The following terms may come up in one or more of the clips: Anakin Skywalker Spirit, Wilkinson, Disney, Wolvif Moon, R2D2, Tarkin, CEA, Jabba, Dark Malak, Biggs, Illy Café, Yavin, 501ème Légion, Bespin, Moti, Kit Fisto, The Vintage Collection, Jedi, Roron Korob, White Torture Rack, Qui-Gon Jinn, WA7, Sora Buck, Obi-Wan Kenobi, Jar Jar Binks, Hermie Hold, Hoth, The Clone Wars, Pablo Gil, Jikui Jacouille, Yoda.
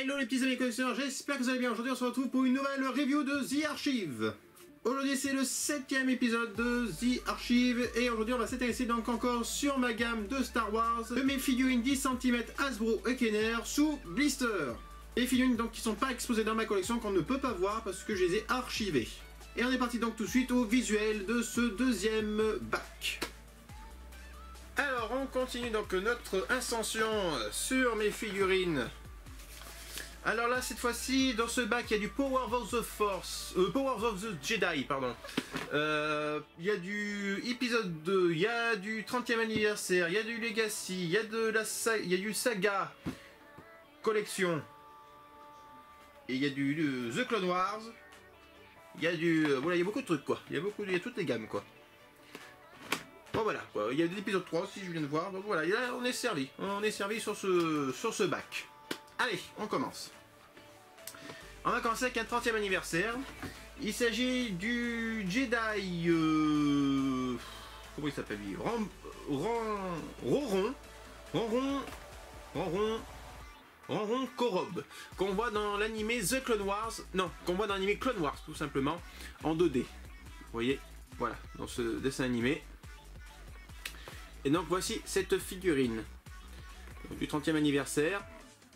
Hello les petits amis collectionneurs, j'espère que vous allez bien. Aujourd'hui on se retrouve pour une nouvelle review de The Archive. Aujourd'hui c'est le 7ème épisode de The Archive et aujourd'hui on va s'intéresser donc encore sur ma gamme de Star Wars, de mes figurines 10 cm Hasbro et Kenner sous blister. Les figurines donc qui sont pas exposées dans ma collection, qu'on ne peut pas voir parce que je les ai archivées. Et on est parti donc tout de suite au visuel de ce deuxième bac. Alors on continue donc notre ascension sur mes figurines. Alors là cette fois-ci dans ce bac il y a du Power of the Force, Power of the Jedi pardon. Il y a du épisode 2, il y a du 30e anniversaire, il y a du Legacy, il y a de la il y a du Saga Collection. Et il y a du The Clone Wars. Il y a du voilà, il y a beaucoup de trucs quoi. Il y a toutes les gammes quoi. Bon voilà, quoi. Il y a de l'épisode 3 aussi, je viens de voir. Donc voilà, et là on est servi. On est servi sur ce bac. Allez, on commence. On va commencer avec un 30e anniversaire. Il s'agit du Jedi... comment il s'appelle lui, Roron Korob. Qu'on voit dans l'animé The Clone Wars. Non, qu'on voit dans l'animé Clone Wars, tout simplement. En 2D. Vous voyez, voilà, dans ce dessin animé. Et donc voici cette figurine du 30e anniversaire.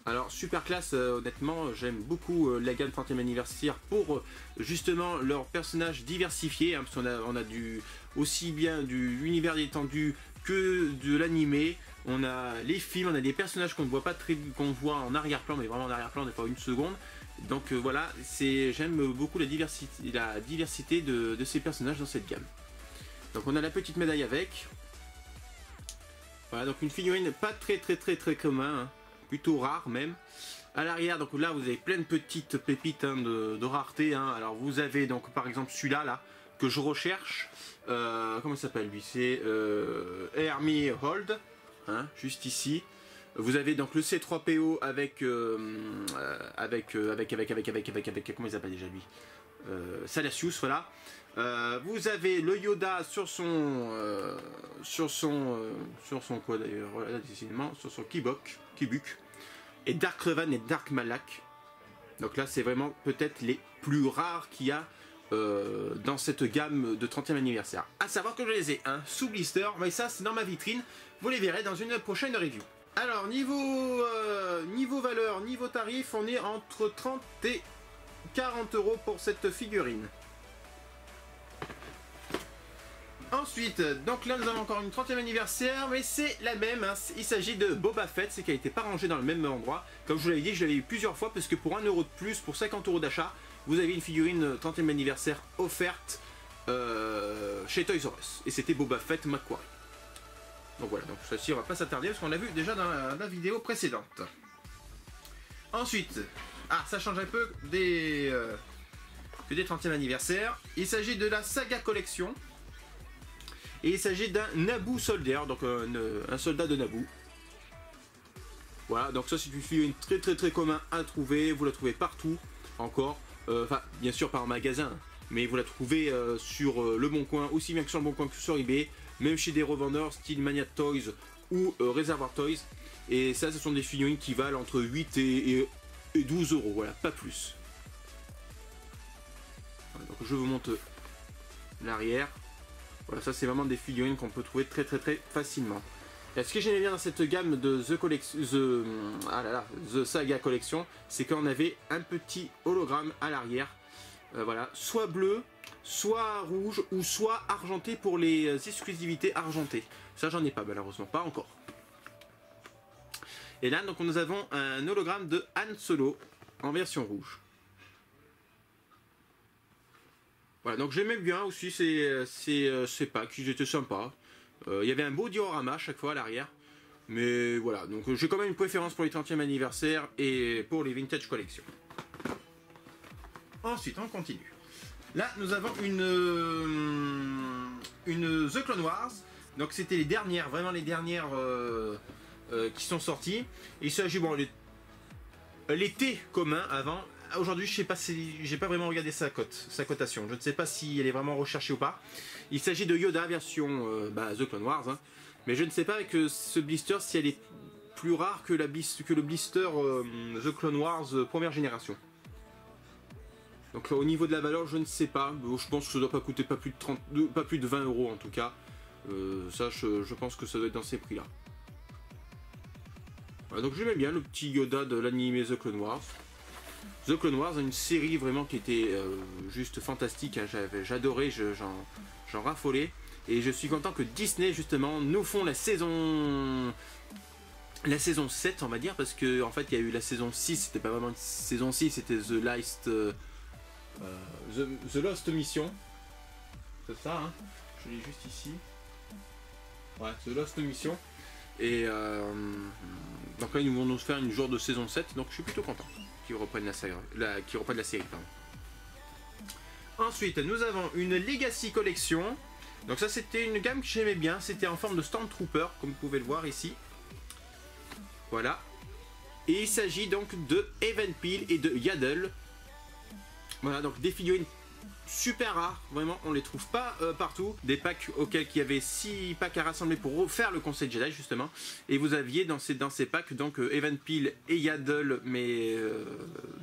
Alors super classe, honnêtement j'aime beaucoup la gamme 30e anniversaire pour justement leurs personnages diversifiés hein, parce qu'on a, du aussi bien du univers étendu que de l'animé. On a les films, on a des personnages qu'on ne voit pas très, qu'on voit en arrière-plan, mais vraiment en arrière-plan des fois une seconde. Donc voilà, j'aime beaucoup la diversité de ces personnages dans cette gamme. Donc on a la petite médaille avec. Voilà, donc une figurine pas très commun, hein, plutôt rare même. À l'arrière, donc là vous avez plein de petites pépites hein, de rareté. Hein. Alors vous avez donc par exemple celui-là là que je recherche. Comment il s'appelle lui? C'est Hermie Hold, hein, juste ici. Vous avez donc le C3PO avec comment il s'appelle déjà lui, Salacious, voilà. Vous avez le Yoda sur son quoi d'ailleurs, là décidément, sur son Kybuck, et Dark Revan et Dark Malak. Donc là c'est vraiment peut-être les plus rares qu'il y a dans cette gamme de 30e anniversaire. À savoir que je les ai sous blister, mais ça c'est dans ma vitrine, vous les verrez dans une prochaine review. Alors niveau valeur, niveau tarif, on est entre 30 et 40 € pour cette figurine. Ensuite, donc là nous avons encore une 30e anniversaire, mais c'est la même, hein. Il s'agit de Boba Fett, c'est qu'elle n'était pas rangée dans le même endroit. Comme je vous l'avais dit, je l'avais eu plusieurs fois, parce que pour 1 € de plus, pour 50 € d'achat, vous avez une figurine 30e anniversaire offerte chez Toys R Us. Et c'était Boba Fett McQuarrie. Donc voilà, donc celle-ci on va pas s'attarder, parce qu'on l'a vu déjà dans la vidéo précédente. Ensuite, ça change un peu des 30e anniversaire. Il s'agit de la Saga Collection. Et il s'agit d'un Naboo Soldier, donc un soldat de Naboo. Voilà, donc ça c'est une figurine très commun à trouver, vous la trouvez partout, encore, enfin bien sûr pas en magasin, mais vous la trouvez sur Le Bon Coin, aussi bien que sur Le Bon Coin que sur eBay, même chez des revendeurs style Mania Toys ou Reservoir Toys, et ça ce sont des figurines qui valent entre 8 et 12 €, voilà, pas plus. Voilà, donc je vous montre l'arrière. Voilà, ça c'est vraiment des figurines qu'on peut trouver très facilement. Et ce que j'aimais bien dans cette gamme de The Saga Collection, c'est qu'on avait un petit hologramme à l'arrière. Voilà, soit bleu, soit rouge ou soit argenté pour les exclusivités argentées. Ça j'en ai pas malheureusement, pas encore. Et là donc nous avons un hologramme de Han Solo en version rouge. Voilà, donc j'aimais bien aussi ces packs, ils étaient sympas. Il y avait un beau diorama chaque fois à l'arrière. Mais voilà, donc j'ai quand même une préférence pour les 30e anniversaires et pour les Vintage Collection. Ensuite, on continue. Là, nous avons une The Clone Wars. Donc c'était les dernières, vraiment les dernières qui sont sorties. Il s'agit, bon, l'été commun avant. Aujourd'hui, je sais pas si j'ai pas vraiment regardé sa cotation. Je ne sais pas si elle est vraiment recherchée ou pas. Il s'agit de Yoda version The Clone Wars, hein. Mais je ne sais pas avec ce blister si elle est plus rare que, le blister The Clone Wars première génération. Donc là, au niveau de la valeur, je ne sais pas. Je pense que ça ne doit pas coûter pas plus de, 20 euros en tout cas. Ça, je pense que ça doit être dans ces prix-là. Voilà, donc j'aimais bien le petit Yoda de l'animé The Clone Wars. The Clone Wars, une série vraiment qui était juste fantastique. Hein. J'adorais, j'en raffolais. Et je suis content que Disney, justement, nous font la saison... La saison 7, on va dire, parce que en fait, il y a eu la saison 6, c'était pas vraiment une saison 6, c'était The Lost Mission. C'est ça, hein. Je l'ai juste ici. Ouais, The Lost Mission. Et donc là, ils vont nous faire une genre de saison 7, donc je suis plutôt content qu'ils reprennent la série. Pardon. Ensuite, nous avons une Legacy Collection. Donc ça, c'était une gamme que j'aimais bien, c'était en forme de Stormtrooper, comme vous pouvez le voir ici. Voilà. Et il s'agit donc de Evan Peel et de Yaddle. Voilà, donc des figurines super rares, vraiment, on les trouve pas partout. Des packs auxquels il y avait 6 packs à rassembler pour refaire le Conseil Jedi, justement. Et vous aviez dans ces packs, donc Evan Peel et Yaddle, mais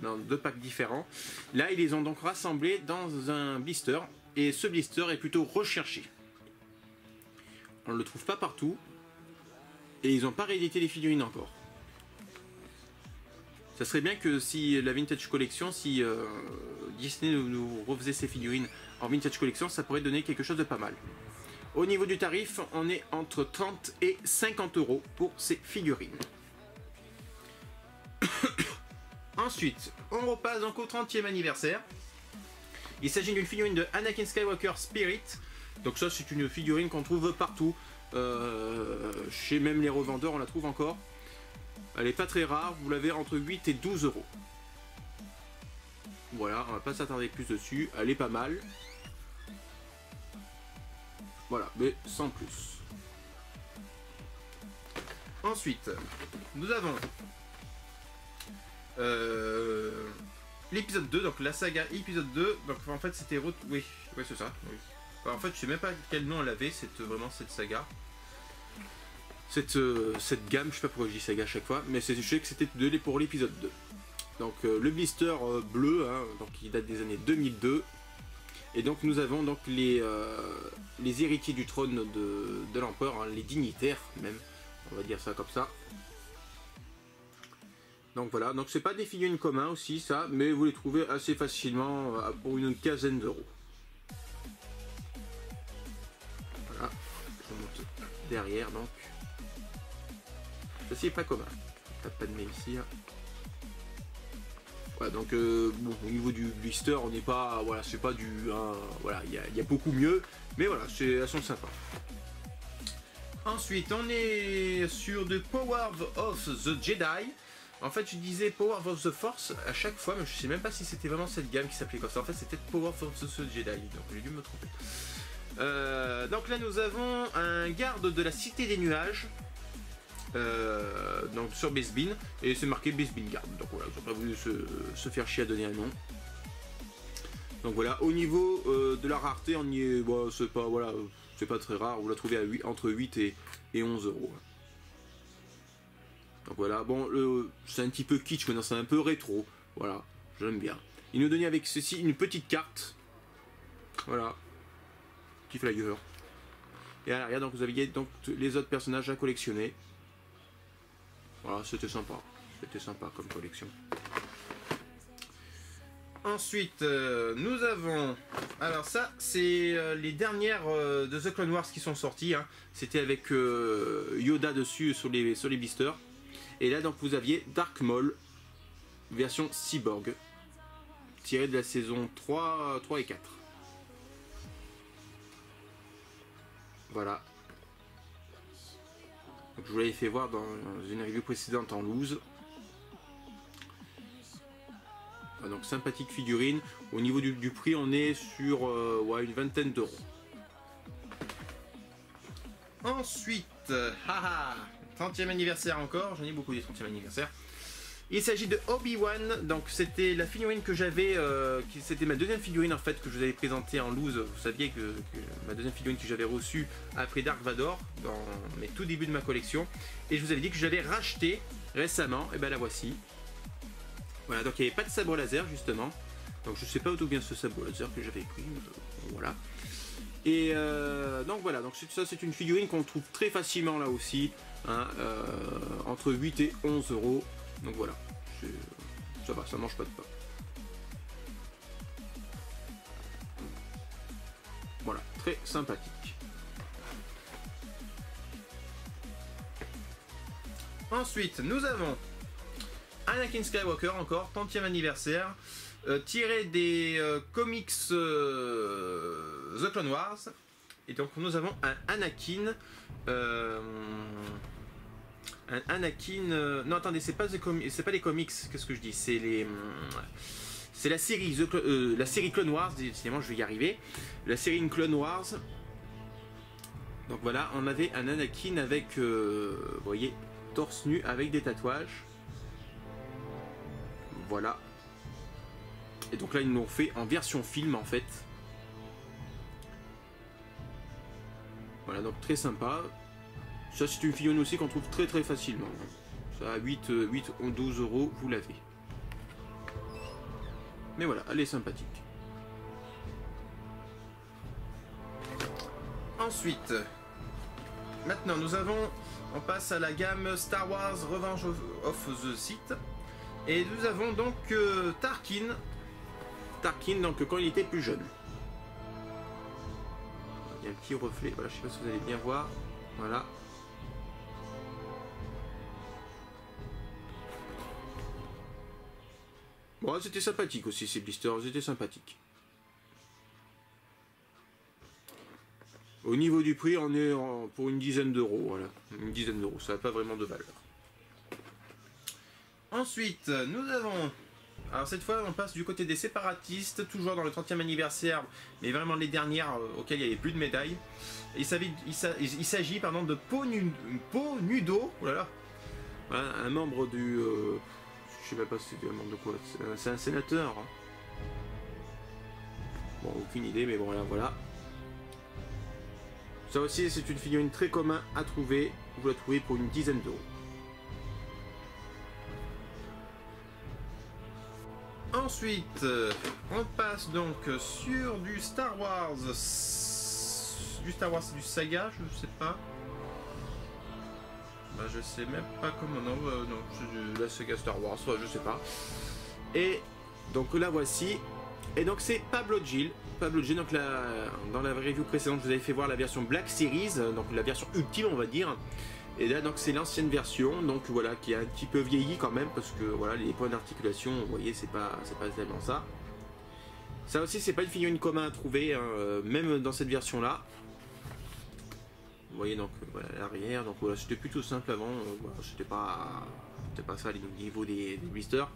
dans 2 packs différents. Là, ils les ont donc rassemblés dans un blister. Et ce blister est plutôt recherché. On ne le trouve pas partout. Et ils n'ont pas réédité les figurines encore. Ça serait bien que si la Vintage Collection, si Disney nous refaisait ses figurines en Vintage Collection, ça pourrait donner quelque chose de pas mal. Au niveau du tarif, on est entre 30 et 50 euros pour ces figurines. Ensuite, on repasse donc au 30e anniversaire. Il s'agit d'une figurine de Anakin Skywalker Spirit. Donc ça, c'est une figurine qu'on trouve partout. Chez même les revendeurs, on la trouve encore. Elle n'est pas très rare, vous l'avez entre 8 et 12 euros. Voilà, on va pas s'attarder plus dessus, elle est pas mal. Voilà, mais sans plus. Ensuite, nous avons l'épisode 2, donc la saga épisode 2. Donc en fait, c'était... Oui, ouais, c'est ça. Oui. Enfin, en fait, je sais même pas quel nom elle avait, vraiment cette saga. Cette gamme, je sais pas pourquoi je dis saga à chaque fois, mais je sais que c'était pour l'épisode 2. Donc le blister bleu, hein, donc, qui date des années 2002. Et donc nous avons donc les héritiers du trône de l'empereur, hein, les dignitaires même, on va dire ça comme ça. Donc voilà, donc c'est pas des figurines communes aussi ça, mais vous les trouvez assez facilement pour une quinzaine d'euros. Voilà, je monte derrière donc. Ceci est pas commun. On tape pas de nez ici. Hein. Voilà, donc bon, au niveau du blister, on n'est pas. Voilà, c'est pas du. Hein, voilà, il y a beaucoup mieux. Mais voilà, elles sont sympas. Ensuite, on est sur de Power of the Jedi. En fait, je disais Power of the Force à chaque fois, mais je sais même pas si c'était vraiment cette gamme qui s'appelait comme ça. En fait, c'était Power of the Jedi, donc j'ai dû me tromper. Donc là, nous avons un garde de la Cité des Nuages. Donc sur Bespin, et c'est marqué Bespin Guard, donc voilà, ils n'ont pas voulu se faire chier à donner un nom. Donc voilà, au niveau de la rareté, on y est, bah, c'est pas, voilà, c'est pas très rare, vous la trouvez à entre 8 et 11 euros. Donc voilà, bon, c'est un petit peu kitsch maintenant, c'est un peu rétro, voilà, j'aime bien. Il nous donnait avec ceci une petite carte, voilà, petit flyer. Et à l'arrière, donc vous aviez donc les autres personnages à collectionner. Voilà, c'était sympa comme collection. Ensuite, nous avons... Alors ça, c'est les dernières de The Clone Wars qui sont sorties. Hein. C'était avec Yoda dessus sur les blisters. Et là, donc, vous aviez Dark Maul, version cyborg, tirée de la saison 3 et 4. Voilà. Donc, je vous l'avais fait voir dans une review précédente en loose. Donc sympathique figurine. Au niveau du prix, on est sur ouais, une vingtaine d'euros. Ensuite, haha, 30e anniversaire encore. J'en ai beaucoup des 30e anniversaires. Il s'agit de Obi-Wan, donc c'était la figurine que j'avais, c'était ma deuxième figurine en fait que je vous avais présentée en loose. Vous saviez que ma deuxième figurine que j'avais reçue après Dark Vador, dans mes tout débuts de ma collection. Et je vous avais dit que je l'avais rachetée récemment, et ben la voici. Voilà, donc il n'y avait pas de sabre laser justement. Donc je ne sais pas d'où vient ce sabre laser que j'avais pris, voilà. Et donc voilà, donc ça c'est une figurine qu'on trouve très facilement là aussi, hein, entre 8 et 11 euros. Donc voilà, ça va, ça mange pas de pain. Voilà, très sympathique. Ensuite, nous avons Anakin Skywalker, encore, 30e anniversaire, tiré des comics The Clone Wars. Et donc nous avons un Anakin... non, attendez, c'est pas, les comics, qu'est-ce que je dis? C'est les... c'est la série, la série Clone Wars, décidément je vais y arriver. La série Clone Wars. Donc voilà, on avait un Anakin avec, vous voyez, torse nu avec des tatouages. Voilà. Et donc là, ils l'ont fait en version film, en fait. Voilà, donc très sympa. Ça c'est une figurine aussi qu'on trouve très très facilement. Ça à 8 ou 12 euros, vous l'avez. Mais voilà, elle est sympathique. Ensuite, maintenant nous avons, on passe à la gamme Star Wars Revenge of the Sith. Et nous avons donc Tarkin. Tarkin, donc quand il était plus jeune. Il y a un petit reflet, voilà, je sais pas si vous allez bien voir. Voilà. Bon, c'était sympathique aussi ces blisters, c'était sympathique. Au niveau du prix, on est pour une dizaine d'euros, voilà. Une dizaine d'euros, ça n'a pas vraiment de valeur. Ensuite, nous avons... Alors cette fois, on passe du côté des séparatistes, toujours dans le 30e anniversaire, mais vraiment les dernières auxquelles il n'y avait plus de médailles. Il s'agit de Pau nudo, oh là là, voilà, un membre du... je sais pas si c'est un membre de quoi, c'est un sénateur. Hein. Bon, aucune idée, mais bon, là, voilà. Ça aussi, c'est une figurine très commune à trouver. Vous la trouvez pour une dizaine d'euros. Ensuite, on passe donc sur du Star Wars. Du Star Wars, c'est du Saga, je sais pas. Bah, je sais même pas comment, non, non, la Saga Star Wars, je sais pas. Et donc la voici. Et donc c'est Pablo Gil. Pablo Gil, donc dans la review précédente, je vous avais fait voir la version Black Series, donc la version ultime, on va dire. Et là, donc c'est l'ancienne version, donc voilà, qui a un petit peu vieilli quand même, parce que voilà, les points d'articulation, vous voyez, c'est pas tellement ça. Ça aussi, c'est pas une figurine commune à trouver, hein, même dans cette version-là. Vous voyez, donc voilà, l'arrière, donc voilà, c'était plutôt simple avant, voilà, c'était pas ça au niveau des blisters.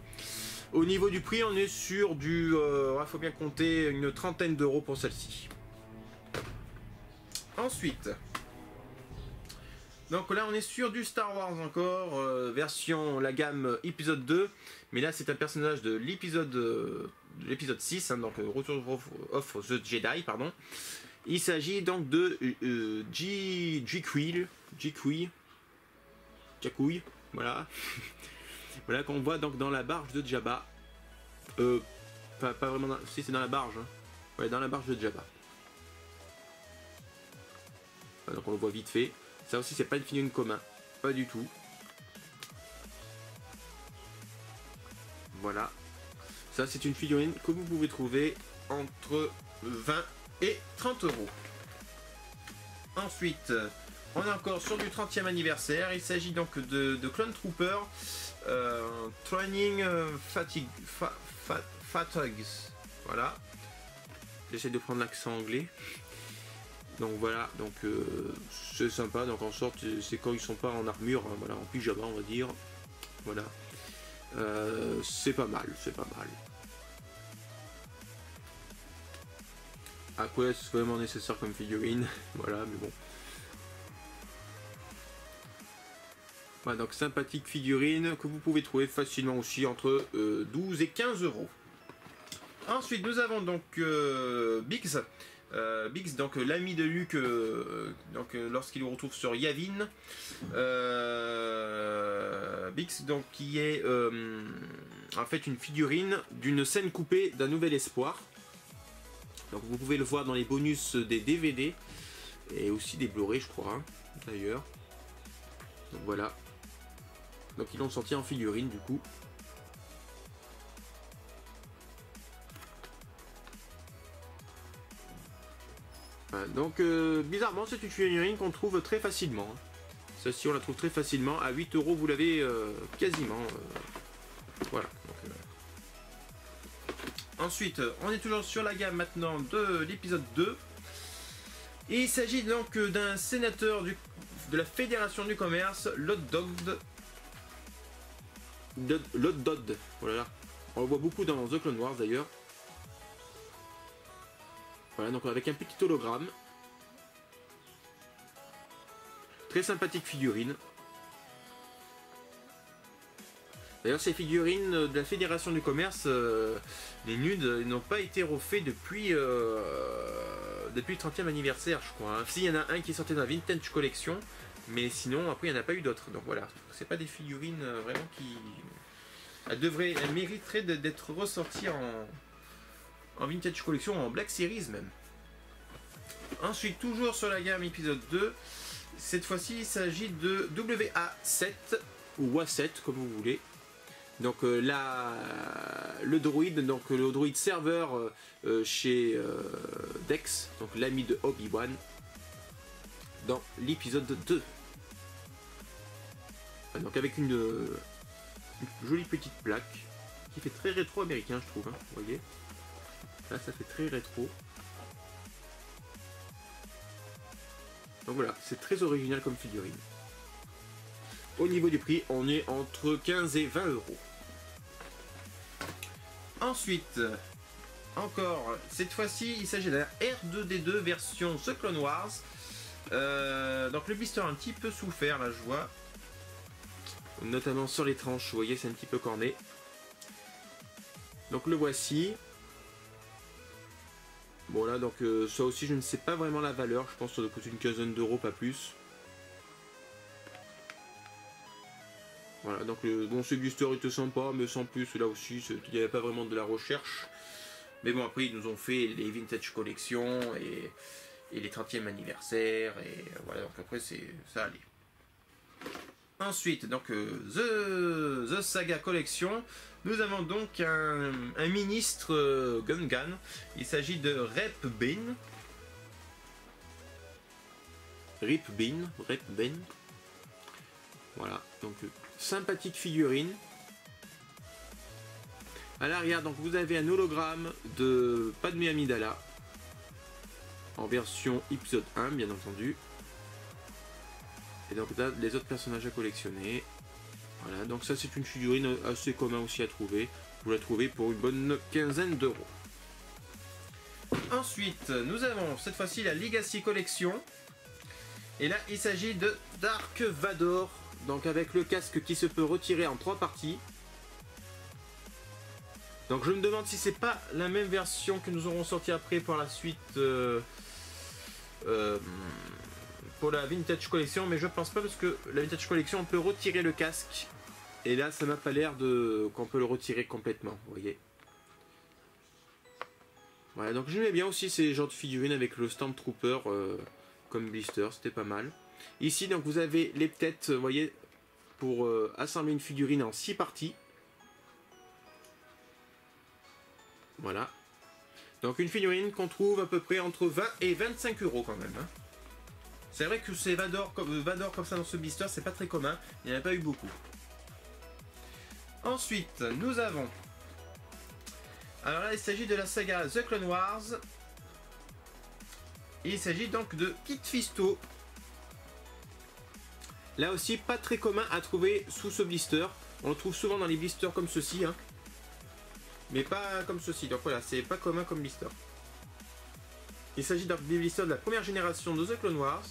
Au niveau du prix, on est sur du, il faut bien compter une trentaine d'euros pour celle-ci. Ensuite... Donc là on est sur du Star Wars encore, version la gamme épisode 2, mais là c'est un personnage de l'épisode 6, hein, donc Return of the Jedi, pardon. Il s'agit donc de Jikui Jacouille, voilà. Voilà qu'on voit donc dans la barge de Jabba. Pas vraiment, dans, si c'est dans la barge, hein. Ouais, dans la barge de Jabba. Voilà, donc on le voit vite fait. Ça aussi, c'est pas une figurine commune, pas du tout. Voilà. Ça, c'est une figurine que vous pouvez trouver entre 20 et 30 euros. Ensuite, on est encore sur du 30e anniversaire. Il s'agit donc de Clone Trooper Training Fatigues. Voilà. J'essaie de prendre l'accent anglais. Donc voilà, donc c'est sympa, donc en sorte c'est quand ils sont pas en armure, hein, voilà, en pyjama on va dire. Voilà. C'est pas mal, c'est pas mal. À quoi est-ce vraiment nécessaire comme figurine? Voilà, mais bon. Voilà, donc sympathique figurine que vous pouvez trouver facilement aussi entre 12 et 15 euros. Ensuite, nous avons donc Biggs. Biggs, donc l'ami de Luke, lorsqu'il le retrouve sur Yavin. Biggs, donc, qui est en fait une figurine d'une scène coupée d'Un Nouvel Espoir. Donc vous pouvez le voir dans les bonus des DVD et aussi des Blu-ray, je crois, hein, d'ailleurs. Donc voilà. Donc ils l'ont sorti en figurine du coup. Donc bizarrement c'est une figurine qu'on trouve très facilement. Celle-ci on la trouve très facilement, à 8 euros vous l'avez quasiment. Voilà. Donc, ensuite on est toujours sur la gamme maintenant de l'épisode 2. Et il s'agit donc d'un sénateur de la Fédération du Commerce, Lott Dodd. Lott Dodd, oh là là. On le voit beaucoup dans The Clone Wars d'ailleurs. Voilà, donc avec un petit hologramme. Très sympathique figurine. D'ailleurs, ces figurines de la Fédération du Commerce, les nudes, n'ont pas été refaits depuis le 30e anniversaire, je crois. Hein. Si, il y en a un qui est sorti dans la Vintage Collection, mais sinon, après, il n'y en a pas eu d'autres. Donc voilà, c'est pas des figurines vraiment qui... Elles mériteraient d'être ressorties en Vintage Collection, en Black Series même. Ensuite, toujours sur la gamme épisode 2, cette fois-ci il s'agit de WA7 ou WA7 comme vous voulez. Donc le droïde serveur chez Dex, donc l'ami de Obi-Wan dans l'épisode 2. Donc avec une jolie petite plaque qui fait très rétro américain je trouve, hein, vous voyez. Là, ça fait très rétro. Donc voilà, c'est très original comme figurine. Au niveau du prix, on est entre 15 et 20 euros. Ensuite, encore, cette fois-ci, il s'agit d'un R2D2 version The Clone Wars. Donc le blister un petit peu souffert, là, je vois. Notamment sur les tranches, vous voyez, c'est un petit peu corné. Donc le voici. Bon là donc ça aussi je ne sais pas vraiment la valeur, je pense que ça doit coûter une quinzaine d'euros pas plus. Voilà donc bon ce booster il était sympa mais sans plus là aussi il n'y avait pas vraiment de la recherche. Mais bon après ils nous ont fait les vintage collections et les 30e anniversaires et voilà donc après c'est ça allait. Ensuite donc The Saga Collection, nous avons donc un ministre Gungan, il s'agit de Rip Bin, voilà donc sympathique figurine. À l'arrière donc vous avez un hologramme de Padmé Amidala en version épisode 1 bien entendu. Et donc là, les autres personnages à collectionner. Voilà, donc ça c'est une figurine assez commune aussi à trouver. Vous la trouvez pour une bonne quinzaine d'euros. Ensuite, nous avons cette fois-ci la Legacy Collection. Et là, il s'agit de Dark Vador. Donc avec le casque qui se peut retirer en 3 parties. Donc je me demande si c'est pas la même version que nous aurons sorti après par la suite... pour la Vintage Collection, mais je pense pas parce que la Vintage Collection on peut retirer le casque et là ça m'a pas l'air de qu'on peut le retirer complètement, vous voyez. Voilà donc j'aimais bien aussi ces genres de figurines avec le Stormtrooper comme blister, c'était pas mal. Ici donc vous avez les têtes, vous voyez, pour assembler une figurine en 6 parties. Voilà. Donc une figurine qu'on trouve à peu près entre 20 et 25 euros quand même. Hein. C'est vrai que ces Vador comme ça dans ce blister, c'est pas très commun, il n'y en a pas eu beaucoup. Ensuite, nous avons... Alors là, il s'agit de la saga The Clone Wars. Et il s'agit donc de Kit Fisto. Là aussi, pas très commun à trouver sous ce blister. On le trouve souvent dans les blisters comme ceci, hein. Mais pas comme ceci, donc voilà, c'est pas commun comme blister. Il s'agit d'un blister de la première génération de The Clone Wars.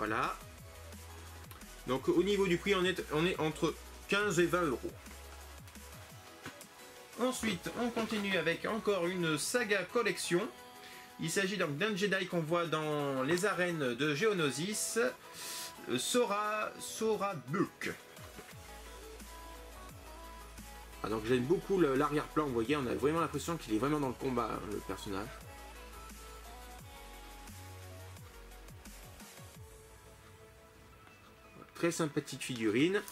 Voilà. Donc au niveau du prix, on est entre 15 et 20 euros. Ensuite, on continue avec encore une saga collection. Il s'agit donc d'un Jedi qu'on voit dans les arènes de Geonosis, Sora Buck. Ah, donc j'aime beaucoup l'arrière-plan, vous voyez, on a vraiment l'impression qu'il est vraiment dans le combat, hein, le personnage. Très sympathique figurine.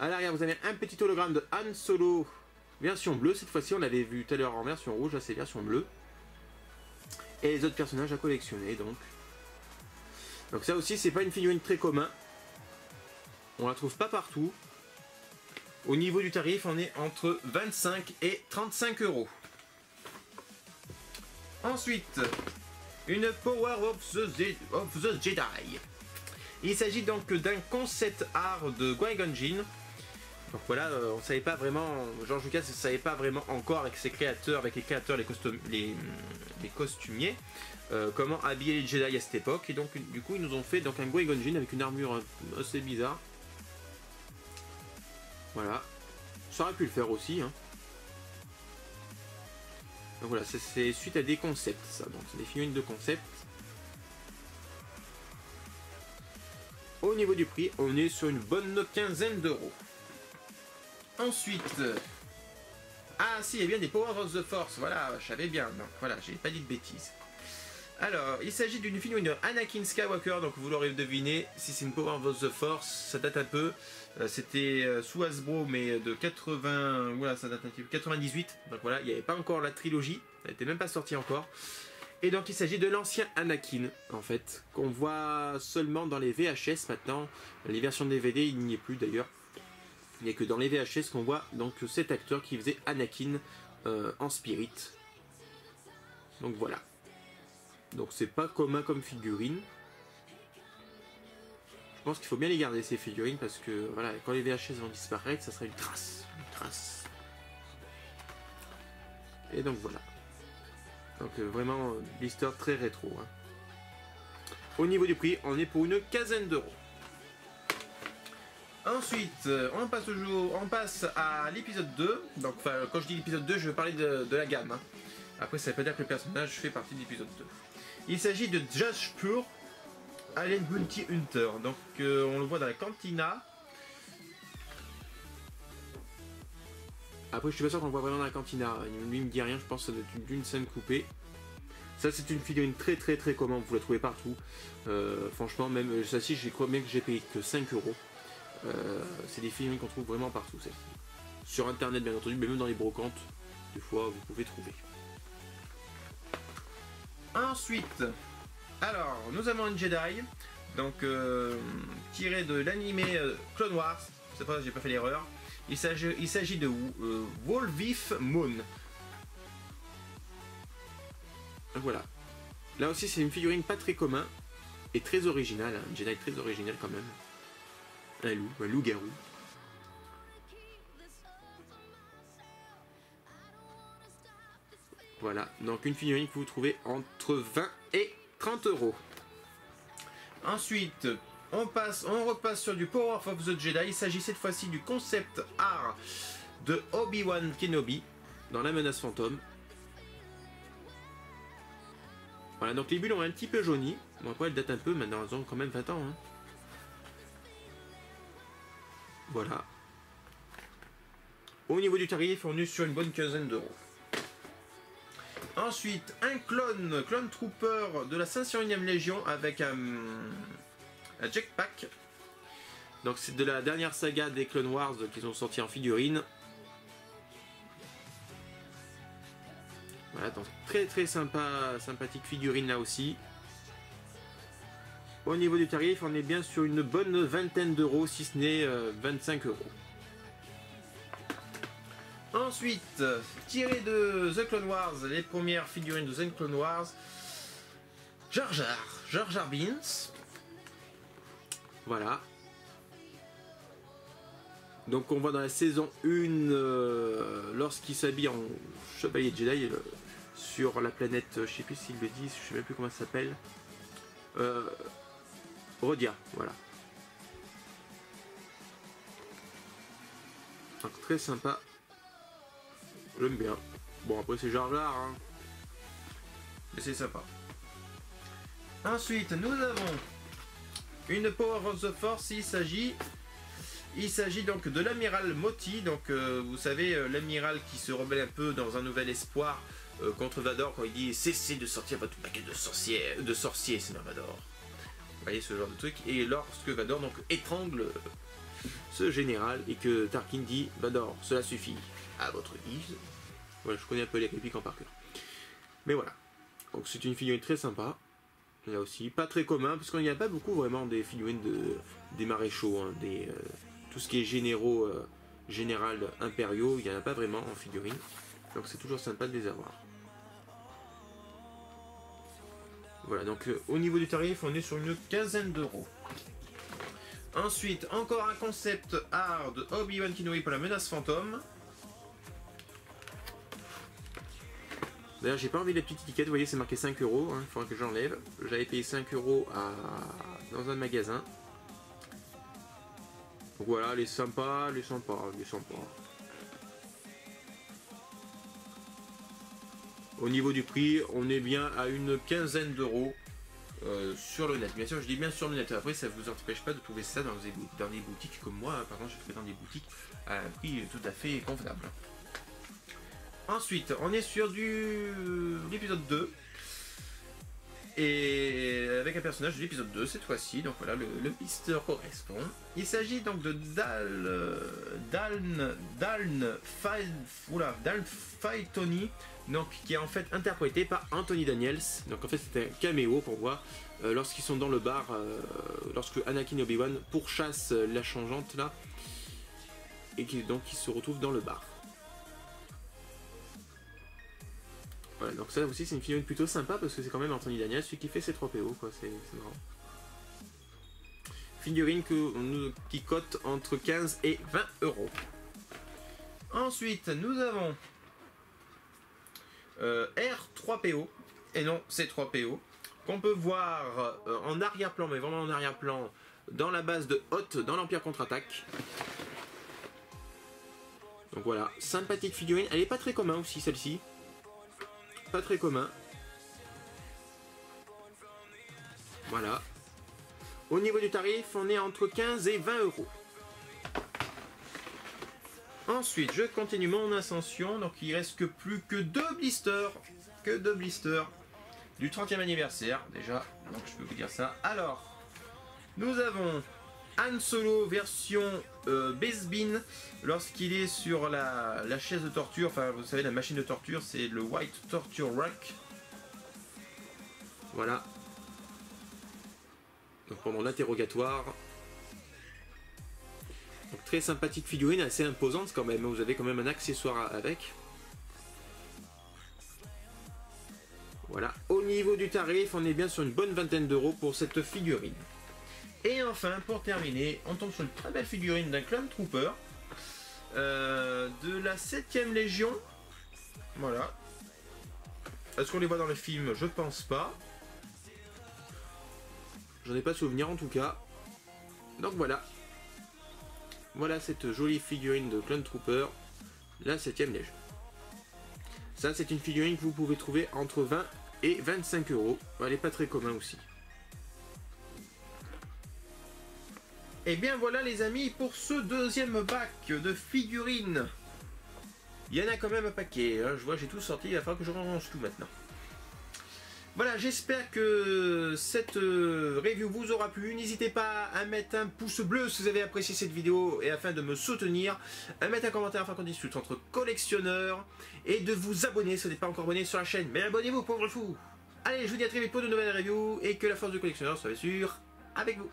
À l'arrière, vous avez un petit hologramme de Han Solo version bleue. Cette fois-ci, on l'avait vu tout à l'heure en version rouge, là c'est version bleue. Et les autres personnages à collectionner, donc. Donc ça aussi, c'est pas une figurine très commune. On la trouve pas partout. Au niveau du tarif, on est entre 25 et 35 euros. Ensuite, une Power of the Jedi. Il s'agit donc d'un concept art de Qui-Gon Jinn. Donc voilà, on savait pas vraiment, George Lucas ne savait pas vraiment encore avec ses créateurs, les costumiers, comment habiller les Jedi à cette époque. Et donc du coup, ils nous ont fait donc un Qui-Gon Jinn avec une armure assez bizarre. Voilà, ça aurait pu le faire aussi, hein. Donc voilà, c'est suite à des concepts, ça. Donc c'est des figurines de concept. Au niveau du prix, on est sur une bonne quinzaine d'euros. Ensuite, ah si, il y a bien des Power of the Force, voilà, je savais bien, non, voilà, j'ai pas dit de bêtises. Alors, il s'agit d'une figurine Anakin Skywalker, donc vous l'aurez deviné, si c'est une Power of the Force, ça date un peu. C'était sous Hasbro, mais de 80, voilà, ça date un petit peu, 98, donc voilà, il n'y avait pas encore la trilogie, elle n'était même pas sortie encore. Et donc il s'agit de l'ancien Anakin, en fait, qu'on voit seulement dans les VHS maintenant, les versions DVD, il n'y est plus d'ailleurs. Il n'y a que dans les VHS qu'on voit donc cet acteur qui faisait Anakin en spirit. Donc voilà. Donc c'est pas commun comme figurine. Je pense qu'il faut bien les garder ces figurines parce que voilà, quand les VHS vont disparaître, ça sera une trace. Une trace. Et donc voilà. Donc vraiment blister très rétro, hein. Au niveau du prix, on est pour une quinzaine d'euros. Ensuite, on passe à l'épisode 2. Donc quand je dis l'épisode 2, je vais parler de la gamme, hein. Après, ça ne veut pas dire que le personnage fait partie de l'épisode 2. Il s'agit de Josh Pur, Alien Bounty Hunter. Donc, on le voit dans la cantina. Après, je suis pas sûr qu'on le voit vraiment dans la cantina. Lui, il me dit rien. Je pense que ça doit être d'une scène coupée. Ça, c'est une figurine très commune. Vous la trouvez partout. Franchement, même ça, si je crois bien que j'ai payé que 5 euros. C'est des figurines qu'on trouve vraiment partout. Sur internet, bien entendu, mais même dans les brocantes, des fois, vous pouvez trouver. Ensuite, alors nous avons une Jedi, donc tirée de l'anime Clone Wars. C'est pas, j'ai pas fait l'erreur. Il s'agit de Wolvif Moon. Donc voilà. Là aussi, c'est une figurine pas très commune et très originale. Hein, une Jedi très originale quand même. Un loup-garou. Voilà, donc une figurine que vous trouvez entre 20 et 30 euros. Ensuite, on repasse sur du Power of the Jedi. Il s'agit cette fois-ci du concept art de Obi-Wan Kenobi dans La Menace Fantôme. Voilà, donc les bulles ont un petit peu jauni. Bon, après, elles datent un peu, maintenant elles ont quand même 20 ans. Hein. Voilà. Au niveau du tarif, on est sur une bonne quinzaine d'euros. Ensuite, un clone Trooper de la 501ème Légion avec un jetpack. Donc c'est de la dernière saga des Clone Wars qu'ils ont sorti en figurine. Voilà, donc très sympathique figurine là aussi. Au niveau du tarif, on est bien sur une bonne vingtaine d'euros, si ce n'est 25 euros. Ensuite, tiré de The Clone Wars, les premières figurines de The Clone Wars, Jar Jar Binks. Voilà. Donc on voit dans la saison 1, lorsqu'il s'habille en Chevalier Jedi, sur la planète, je sais plus s'il le dit, je sais même plus comment ça s'appelle. Rodia, voilà. Donc, très sympa. J'aime bien. Bon, après c'est Jar Jar, hein. Mais c'est sympa. Ensuite, nous avons une Power of the Force. Il s'agit donc de l'amiral Moti. Donc, vous savez, l'amiral qui se rebelle un peu dans un nouvel espoir contre Vador quand il dit cessez de sortir votre paquet de sorciers, Seigneur Vador. Vous voyez ce genre de truc. Et lorsque Vador donc étrangle ce général et que Tarkin dit Vador, cela suffit à votre guise. Voilà, je connais un peu les répliques en par cœur. Mais voilà. Donc, c'est une figurine très sympa. Là aussi, pas très commun, parce qu'il n'y a pas beaucoup vraiment des figurines des maréchaux, hein, tout ce qui est généraux, général impériaux, il n'y en a pas vraiment en figurine. Donc c'est toujours sympa de les avoir. Voilà, donc au niveau du tarif, on est sur une quinzaine d'euros. Ensuite, encore un concept art de Obi-Wan Kenobi pour la menace fantôme. D'ailleurs, j'ai pas envie de la petite étiquette, vous voyez, c'est marqué 5 euros, hein, il faudra que j'enlève. J'avais payé 5 euros dans un magasin. Donc voilà, elle est sympa, elle est sympa, elle est sympa. Au niveau du prix, on est bien à une quinzaine d'euros sur le net. Bien sûr, je dis bien sur le net. Après, ça ne vous empêche pas de trouver ça dans des boutiques comme moi. Par contre, je trouve dans des boutiques à un prix tout à fait convenable. Ensuite, on est sur l'épisode 2, et avec un personnage de l'épisode 2 cette fois-ci, donc voilà, le pisteur correspond. Il s'agit donc de Daln Faitoni, donc qui est en fait interprété par Anthony Daniels. Donc en fait c'est un caméo pour voir lorsqu'ils sont dans le bar, lorsque Anakin et Obi-Wan pourchassent la changeante là, et donc ils se retrouvent dans le bar. Voilà, donc ça aussi c'est une figurine plutôt sympa parce que c'est quand même Anthony Daniels, celui qui fait ses 3 PO, quoi, c'est marrant. Figurine qui cote entre 15 et 20 euros. Ensuite, nous avons R3PO, et non C3PO, qu'on peut voir en arrière-plan, mais vraiment en arrière-plan, dans la base de Hoth, dans l'Empire Contre-Attaque. Donc voilà, sympathique figurine, elle n'est pas très commune aussi celle-ci. Pas très commun. Voilà. Au niveau du tarif, on est entre 15 et 20 euros. Ensuite, je continue mon ascension. Donc, il reste plus que 2 blisters. Que 2 blisters du 30e anniversaire. Déjà, donc je peux vous dire ça. Alors, nous avons Han Solo version Base Bean lorsqu'il est sur la chaise de torture, enfin vous savez la machine de torture, c'est le White Torture Rack. Voilà. Donc pendant l'interrogatoire. Donc très sympathique figurine, assez imposante quand même, vous avez quand même un accessoire avec. Voilà, au niveau du tarif, on est bien sur une bonne vingtaine d'euros pour cette figurine. Et enfin, pour terminer, on tombe sur une très belle figurine d'un Clone Trooper de la 7e Légion. Voilà. Est-ce qu'on les voit dans le film? Je pense pas. J'en ai pas souvenir en tout cas. Donc voilà. Voilà cette jolie figurine de Clone Trooper, la 7e Légion. Ça, c'est une figurine que vous pouvez trouver entre 20 et 25 euros. Elle n'est pas très commune aussi. Et bien voilà les amis pour ce deuxième pack de figurines. Il y en a quand même un paquet, hein. Je vois j'ai tout sorti, il va falloir que je range tout maintenant. Voilà, j'espère que cette review vous aura plu. N'hésitez pas à mettre un pouce bleu si vous avez apprécié cette vidéo et afin de me soutenir, à mettre un commentaire afin qu'on discute entre collectionneurs et de vous abonner si vous n'êtes pas encore abonné sur la chaîne. Mais abonnez-vous pauvre fou. Allez, je vous dis à très vite pour de nouvelles reviews et que la force du collectionneur soit bien sûr avec vous.